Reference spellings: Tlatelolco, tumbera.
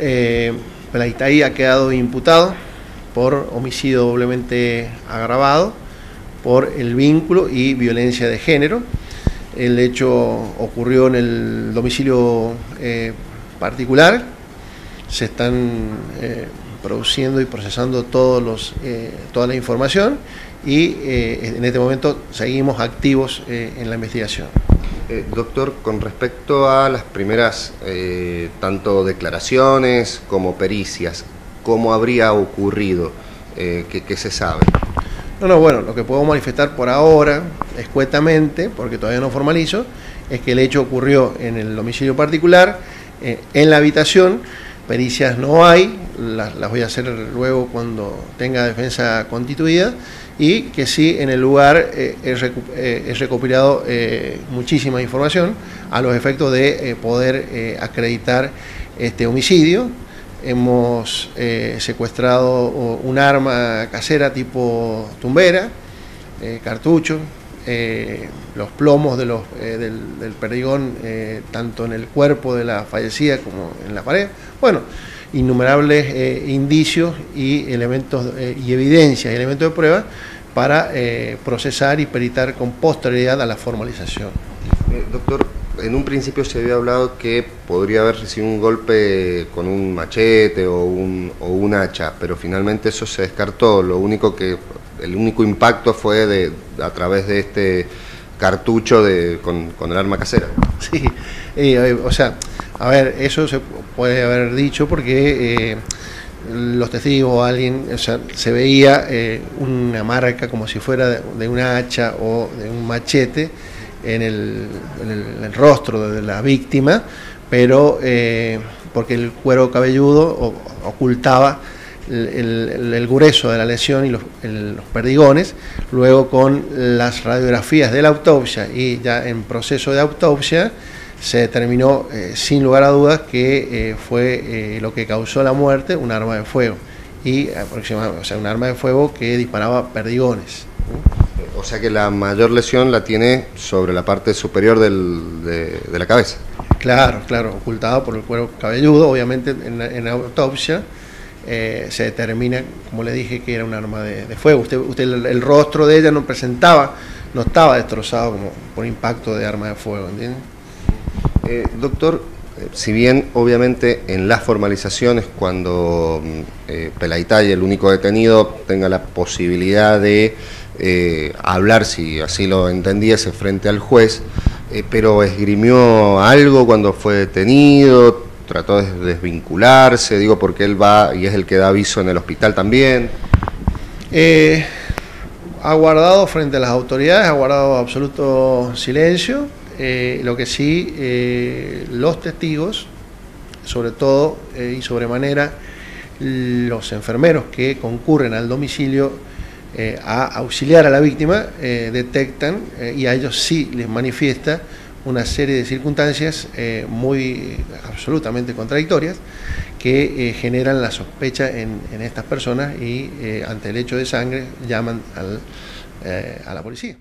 Peralta ha quedado imputado por homicidio doblemente agravado, por el vínculo y violencia de género. El hecho ocurrió en el domicilio particular. Se están produciendo y procesando toda la información y en este momento seguimos activos en la investigación. Doctor, con respecto a las primeras tanto declaraciones como pericias, ¿cómo habría ocurrido? ¿Qué se sabe? Bueno, lo que puedo manifestar por ahora, escuetamente, porque todavía no formalizo, es que el hecho ocurrió en el domicilio particular, en la habitación. Pericias no hay, las voy a hacer luego cuando tenga defensa constituida, y que sí, en el lugar es recopilado muchísima información a los efectos de poder acreditar este homicidio. Hemos secuestrado un arma casera tipo tumbera, cartucho, los plomos de del perdigón, tanto en el cuerpo de la fallecida como en la pared. Bueno, innumerables indicios y elementos y evidencias, elementos de prueba para procesar y peritar con posterioridad a la formalización. Doctor, en un principio se había hablado que podría haber recibido un golpe con un machete o un hacha, pero finalmente eso se descartó. Lo único que el único impacto fue a través de este cartucho con el arma casera. Sí, o sea, a ver, eso se puede haber dicho porque los testigos o alguien, o sea, se veía una marca como si fuera de una hacha o de un machete en el rostro de la víctima, pero porque el cuero cabelludo ocultaba el grueso de la lesión y los perdigones. Luego, con las radiografías de la autopsia y ya en proceso de autopsia, se determinó sin lugar a dudas que fue lo que causó la muerte, un arma de fuego, y aproximadamente, o sea, un arma de fuego que disparaba perdigones. O sea que la mayor lesión la tiene sobre la parte superior de la cabeza. Claro, ocultado por el cuero cabelludo. Obviamente en la autopsia se determina, como le dije, que era un arma de fuego. El rostro de ella no estaba destrozado como por impacto de arma de fuego, ¿entiende? Doctor, si bien obviamente en las formalizaciones, cuando Peralta, el único detenido, tenga la posibilidad de hablar, si así lo entendiese, frente al juez, pero esgrimió algo cuando fue detenido, trató de desvincularse, digo, porque él va y es el que da aviso en el hospital también. Ha guardado frente a las autoridades, ha guardado absoluto silencio. Lo que sí, los testigos, sobre todo y sobremanera los enfermeros que concurren al domicilio a auxiliar a la víctima, detectan y a ellos sí les manifiesta una serie de circunstancias absolutamente contradictorias que generan la sospecha en estas personas y ante el hecho de sangre llaman a la policía.